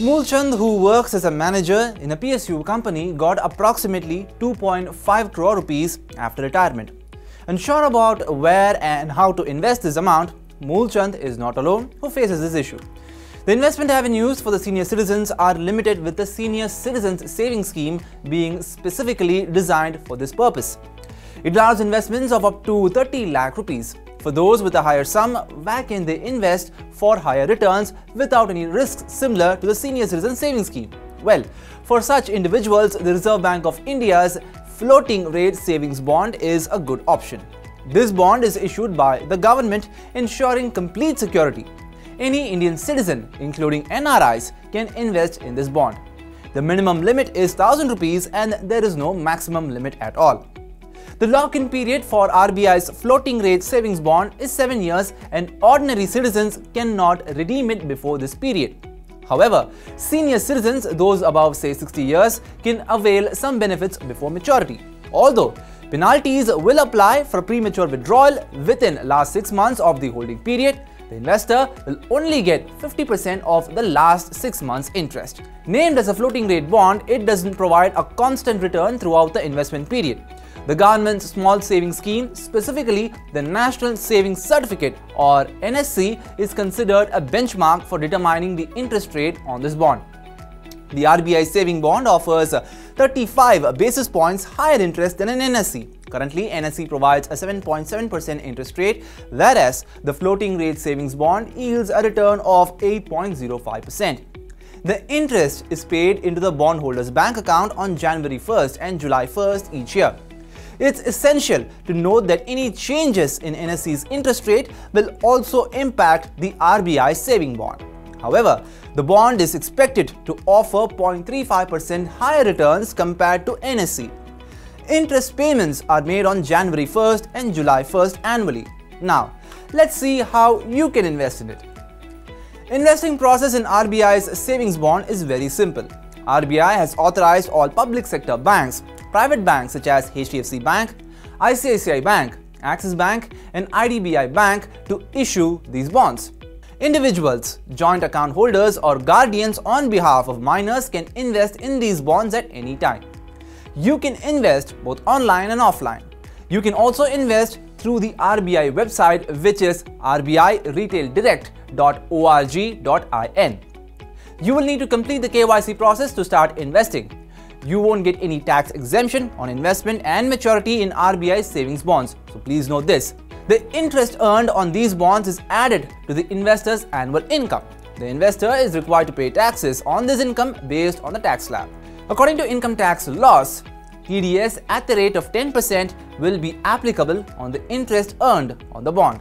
Moolchand, who works as a manager in a PSU company, got approximately 2.5 crore rupees after retirement. Unsure about where and how to invest this amount, Moolchand is not alone who faces this issue. The investment avenues for the senior citizens are limited, with the Senior Citizens Savings Scheme being specifically designed for this purpose. It allows investments of up to 30 lakh rupees. For those with a higher sum, where can they invest for higher returns without any risks similar to the Senior Citizens Savings Scheme? Well, for such individuals, the Reserve Bank of India's floating rate savings bond is a good option. This bond is issued by the government, ensuring complete security. Any Indian citizen, including NRIs, can invest in this bond. The minimum limit is 1000 rupees and there is no maximum limit at all. The lock-in period for RBI's floating rate savings bond is 7 years and ordinary citizens cannot redeem it before this period. However, senior citizens, those above say 60 years, can avail some benefits before maturity. Although, penalties will apply for premature withdrawal within last 6 months of the holding period, the investor will only get 50% of the last 6 months' interest. Named as a floating rate bond, it doesn't provide a constant return throughout the investment period. The government's small savings scheme, specifically the National Savings Certificate or NSC, is considered a benchmark for determining the interest rate on this bond. The RBI saving bond offers 35 basis points higher interest than an NSC. Currently, NSC provides a 7.7% interest rate, whereas the floating rate savings bond yields a return of 8.05%. The interest is paid into the bondholder's bank account on January 1st and July 1st each year. It's essential to note that any changes in NSC's interest rate will also impact the RBI saving bond. However, the bond is expected to offer 0.35% higher returns compared to NSC. Interest payments are made on January 1st and July 1st annually. Now, let's see how you can invest in it. Investing process in RBI's savings bond is very simple. RBI has authorized all public sector banks, private banks such as HDFC Bank, ICICI Bank, Axis Bank and IDBI Bank to issue these bonds. Individuals, joint account holders or guardians on behalf of minors can invest in these bonds at any time. You can invest both online and offline. You can also invest through the RBI website, which is rbi-retaildirect.org.in. You will need to complete the KYC process to start investing. You won't get any tax exemption on investment and maturity in RBI savings bonds, so please note this. The interest earned on these bonds is added to the investor's annual income. The investor is required to pay taxes on this income based on the tax slab. According to income tax laws, TDS at the rate of 10% will be applicable on the interest earned on the bond.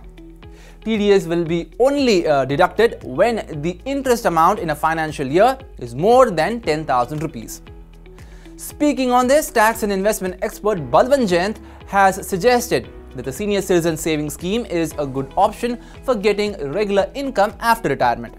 TDS will be only deducted when the interest amount in a financial year is more than 10,000 rupees. Speaking on this, tax and investment expert Balwan Jaint has suggested that the Senior Citizen Savings Scheme is a good option for getting regular income after retirement.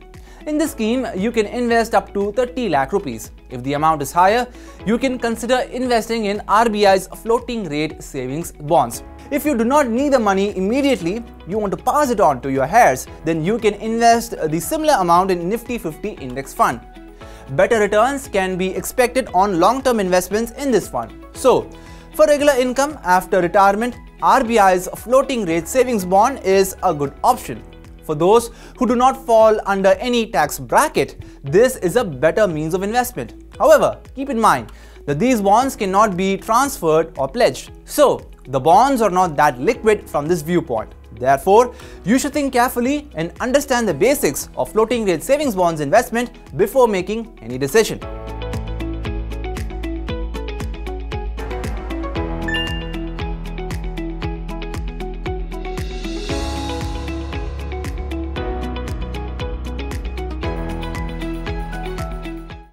In this scheme, you can invest up to 30 lakh rupees. If the amount is higher, you can consider investing in RBI's floating rate savings bonds. If you do not need the money immediately, you want to pass it on to your heirs, then you can invest the similar amount in Nifty 50 index fund. Better returns can be expected on long-term investments in this fund. So, for regular income after retirement, RBI's floating rate savings bond is a good option. For those who do not fall under any tax bracket, this is a better means of investment. However, keep in mind that these bonds cannot be transferred or pledged. So, the bonds are not that liquid from this viewpoint. Therefore, you should think carefully and understand the basics of floating rate savings bonds investment before making any decision.